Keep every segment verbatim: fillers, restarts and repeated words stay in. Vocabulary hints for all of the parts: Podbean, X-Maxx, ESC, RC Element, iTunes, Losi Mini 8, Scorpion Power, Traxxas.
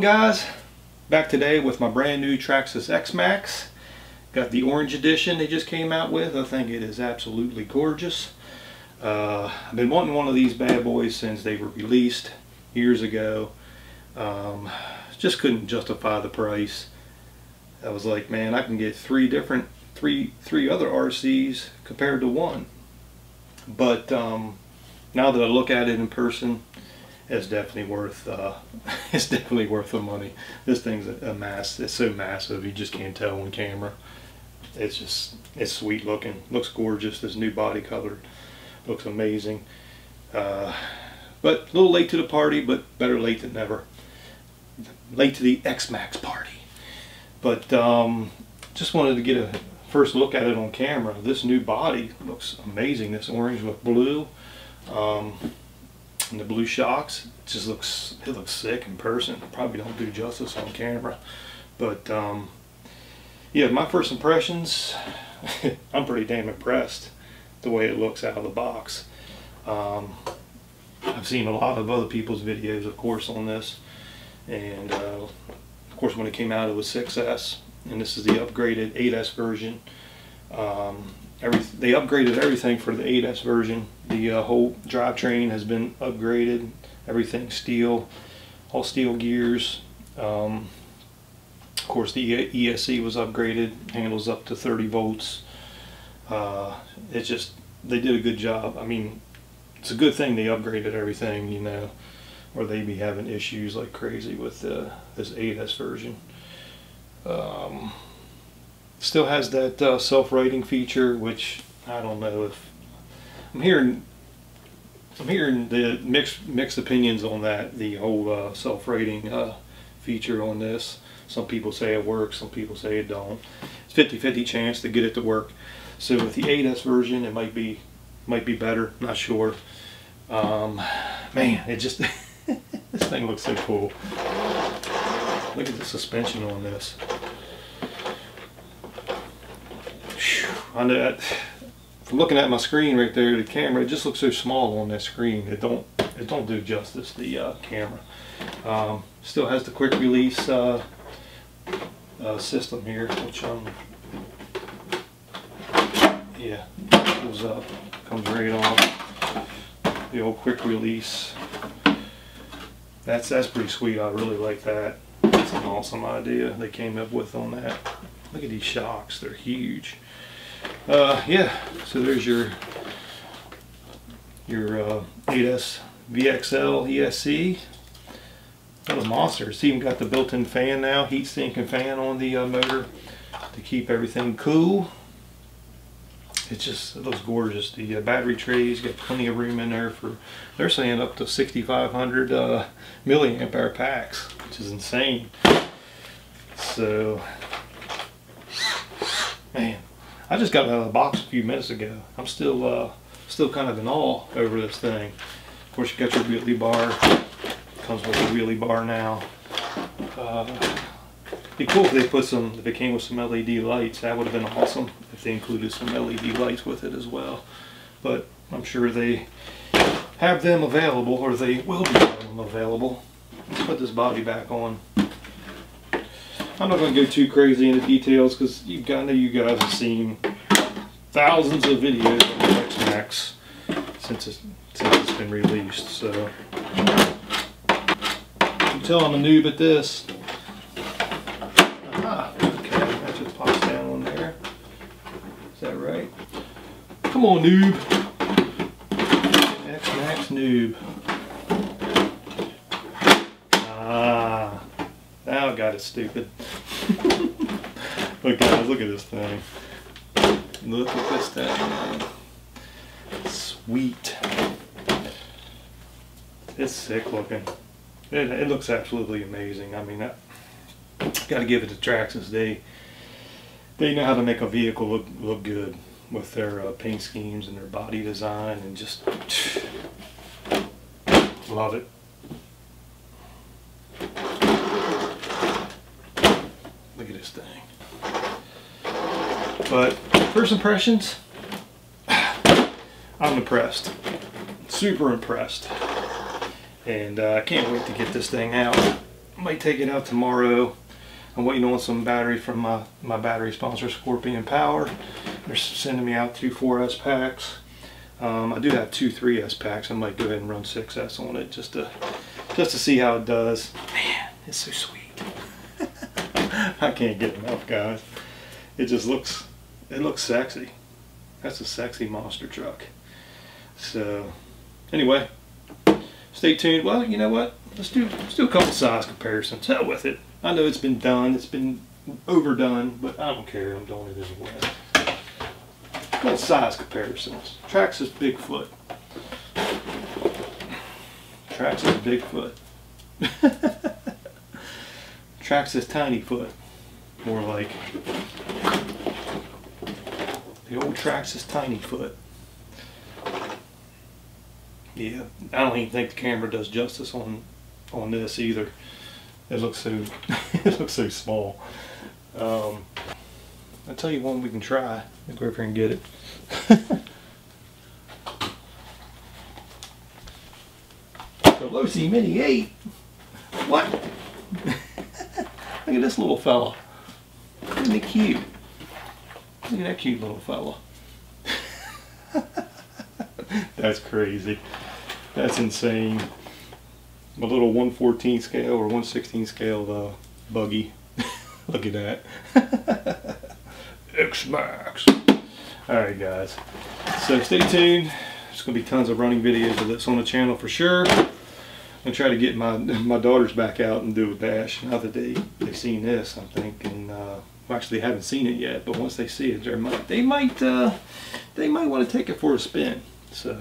going, guys? Back today with my brand new Traxxas X-Maxx. Got the orange edition they just came out with. I think it is absolutely gorgeous. Uh, I've been wanting one of these bad boys since they were released years ago. Um, just couldn't justify the price. I was like, man, I can get three different, three, three other R Cs compared to one. But um, now that I look at it in person, it's definitely worth uh, it's definitely worth the money. This thing's a, a mass. It's so massive you just can't tell on camera. It's just it's sweet looking. Looks gorgeous. This new body color looks amazing. Uh, but a little late to the party, but better late than never. Late to the X-Maxx party. But um, just wanted to get a first look at it on camera. This new body looks amazing. This orange with blue. Um, And the blue shocks, it just looks it looks sick in person. Probably don't do justice on camera, but um, yeah, my first impressions, I'm pretty damn impressed the way it looks out of the box. Um, I've seen a lot of other people's videos, of course, on this, and uh, of course when it came out it was six S, and this is the upgraded eight S version. Um, Every, they upgraded everything for the eight S version. The uh, whole drivetrain has been upgraded. Everything steel, all steel gears. Um, of course, the E S C was upgraded. Handles up to thirty volts. Uh, it's just they did a good job. I mean, it's a good thing they upgraded everything, you know, or they'd be having issues like crazy with uh, this eight S version. Um, Still has that uh, self-rating feature, which I don't know if I'm hearing. I'm hearing the mixed mixed opinions on that. The whole uh, self-rating uh, feature on this. Some people say it works. Some people say it don't. It's fifty fifty chance to get it to work. So with the eight S version, it might be might be better. I'm not sure. Um, man, it just this thing looks so cool. Look at the suspension on this. I know that, from looking at my screen right there, the camera, it just looks so small on that screen. It don't, it don't do justice, the uh, camera. Um, still has the quick release uh, uh, system here, which um, yeah, pulls up, comes right off. The old quick release. That's that's pretty sweet. I really like that. That's an awesome idea they came up with on that. Look at these shocks; they're huge. Uh, yeah, so there's your your uh, eight S V X L E S C. What a monster! It's even got the built-in fan now, heat sink and fan on the uh, motor to keep everything cool. It just it looks gorgeous. The uh, battery tray's got plenty of room in there for. They're saying up to sixty-five hundred uh, milliamp hour packs, which is insane. So, man. I just got out of the box a few minutes ago. I'm still uh, still kind of in awe over this thing. Of course, you got your wheelie bar. Comes with a wheelie bar now. Uh, it'd be cool if they put some, if it came with some L E D lights. That would have been awesome if they included some L E D lights with it as well. But I'm sure they have them available, or they will be available. Let's put this body back on. I'm not going to go too crazy into details because I know you guys have seen thousands of videos of the X-Maxx since it's, since it's been released. So you tell I'm a noob at this. Ah, okay, that just pops down on there. Is that right? Come on, noob. X-Maxx noob. Ah, now I got it, stupid. Look, guys, look at this thing. Look at this thing, man. Sweet. It's sick looking. It, it looks absolutely amazing. I mean, I gotta give it to Traxxas. They they know how to make a vehicle look look good with their uh, paint schemes and their body design, and just phew, love it. Look at this thing. But first impressions, I'm impressed, super impressed, and I uh, can't wait to get this thing out. I might take it out tomorrow. I'm waiting on some battery from my, my battery sponsor, Scorpion Power. They're sending me out two four S packs. Um, I do have two three S packs. I might go ahead and run six S on it just to just to see how it does. Man, it's so sweet. I can't get enough, guys. It just looks, it looks sexy. That's a sexy monster truck. So, anyway, stay tuned. Well, you know what? Let's do let's do a couple size comparisons. Hell with it. I know it's been done. It's been overdone, but I don't care. I'm doing it anyway. Couple size comparisons. Traxxas Bigfoot. Traxxas Bigfoot. Traxxas Tiny Foot. More like the old Traxxas Tiny Foot. Yeah, I don't even think the camera does justice on on this either. It looks so it looks so small. Um, I'll tell you one we can try. Let's go over here and get it. The Losi Mini eight. What? Look at this little fella. Isn't he cute? Look at that cute little fella. That's crazy. That's insane. A little one fourteenth scale or one sixteenth scale uh, buggy. Look at that. X-Maxx. Alright, guys. So stay tuned. There's going to be tons of running videos of this on the channel for sure. I'm going to try to get my my daughters back out and do a dash. Now that they, they've seen this, I'm thinking. Uh, well, actually, they haven't seen it yet, but once they see it, they might, they might, uh, they might want to take it for a spin. So,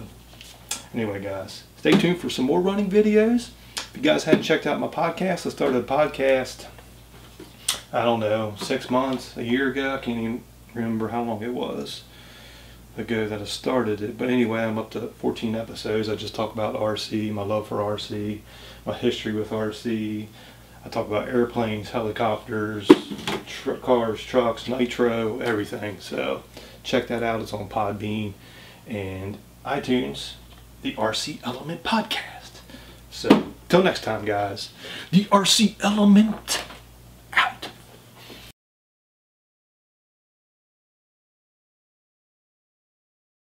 anyway, guys, stay tuned for some more running videos. If you guys hadn't checked out my podcast, I started a podcast, I don't know, six months, a year ago. I can't even remember how long it was ago that I started it. But anyway, I'm up to fourteen episodes. I just talk about R C, my love for R C, my history with R C. I talk about airplanes, helicopters, tr cars, trucks, nitro, everything. So, check that out. It's on Podbean and iTunes, the R C Element podcast. So, till next time, guys, the R C Element